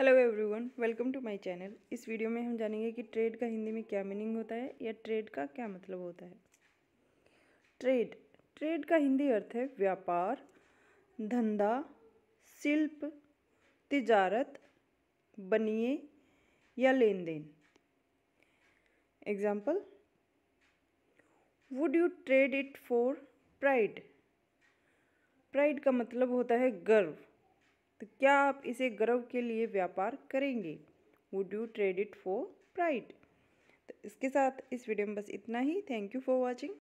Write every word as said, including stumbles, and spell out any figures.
Hello everyone, welcome to my channel. इस video में हम जानेंगे कि ट्रेड का हिंदी में क्या मीनिंग होता है या ट्रेड का क्या मतलब होता है। ट्रेड ट्रेड का हिंदी अर्थ है व्यापार, धंधा, शिल्प, तिजारत, बनिए या लेन देन। Example, would you trade it for pride. Pride का मतलब होता है गर्व, तो क्या आप इसे गर्व के लिए व्यापार करेंगे। Would you trade it for pride. तो इसके साथ इस वीडियो में बस इतना ही। Thank you for watching.